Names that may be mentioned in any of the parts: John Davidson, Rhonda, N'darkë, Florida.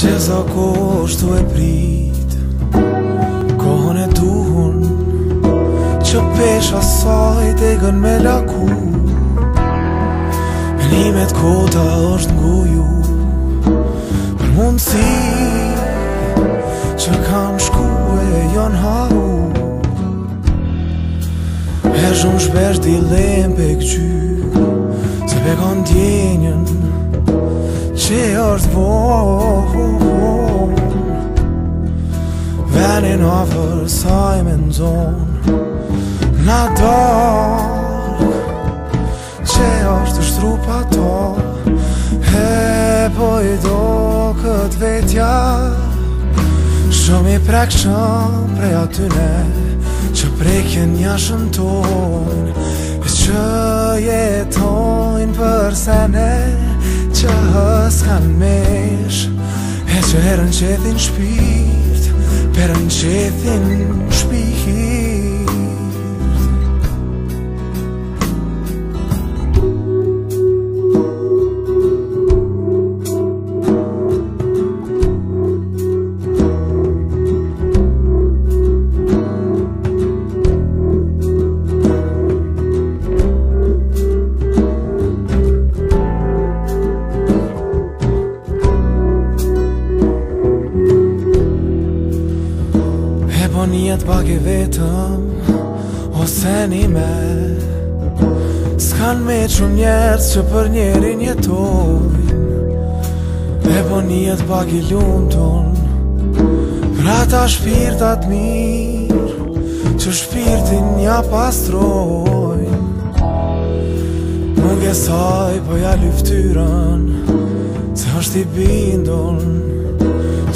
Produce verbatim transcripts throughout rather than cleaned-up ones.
që zakoshtu e prit kohën e duhun, që pesha sajt e gën me laku. Menimet kota është nguju për mundësi që kam shku e janë haru. E shumë shpesh dilem pe këqy, se pe kanë djenjën që është vohon. Venin afer sajmen zonë na darkë, që është shtrupa to, e po i do këtë vetja. Shumë i prekshëm prej atyne që prekjen jashën tonë, e që jetojnë për sene që hëskan mesh, e që herën qethin shpirt, perën qethin shpirt. Po njët pak e vetëm, ose një me s'kan me qëm njerës që për njerin jetojnë. E po njët pak i lumëton për ata shpirtat mirë që shpirtin ja pastrojnë. Munge saj po ja lyftyran se është i bindon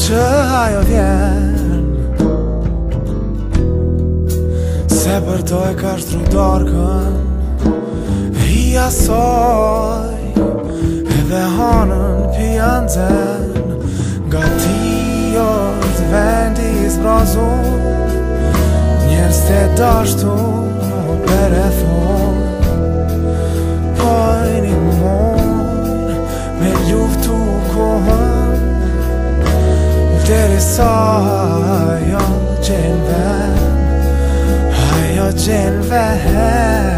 që ajo vjen, se për to e ka shtru darkën e i asaj, edhe hanën pijan zen. Nga ti është vendi i zbrazun, njerës të dashtu o perethon. Pojni mon me luftu kohën, deri sa ajo qenë ven, ajo qenë ven.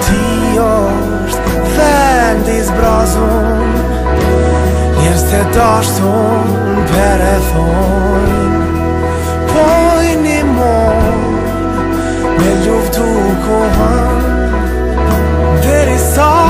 Ti është vendi zbrazun, njerës të dashtun për e thojnë. Pojni mon me luftu kohën deri sa